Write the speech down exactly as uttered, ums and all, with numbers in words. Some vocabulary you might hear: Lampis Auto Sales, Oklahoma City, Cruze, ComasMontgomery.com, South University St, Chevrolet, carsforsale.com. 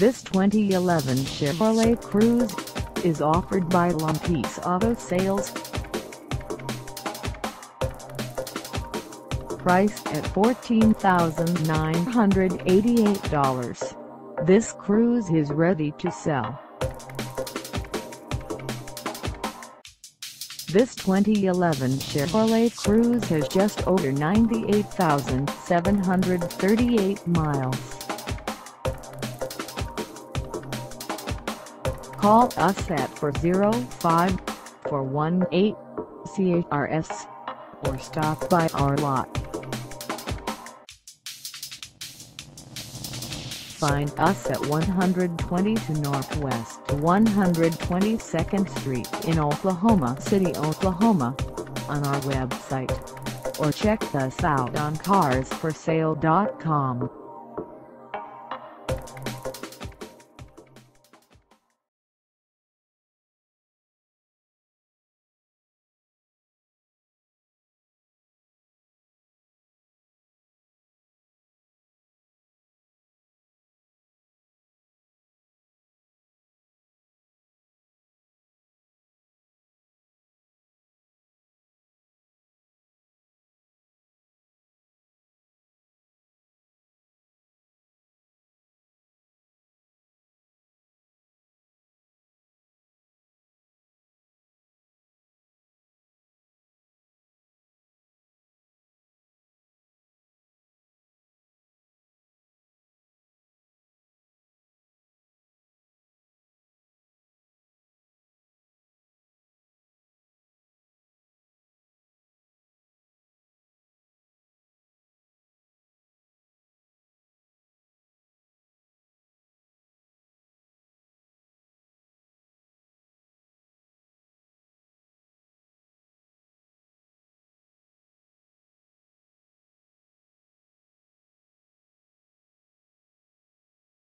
This twenty eleven Chevrolet Cruze is offered by Lampis Auto Sales. Priced at fourteen thousand nine hundred eighty-eight dollars, this Cruze is ready to sell. This twenty eleven Chevrolet Cruze has just over ninety-eight thousand seven hundred thirty-eight miles. Call us at four oh five, four one eight, C H R S or stop by our lot. Find us at one twenty-two Northwest one hundred twenty-second Street in Oklahoma City, Oklahoma, on our website, or check us out on cars for sale dot com.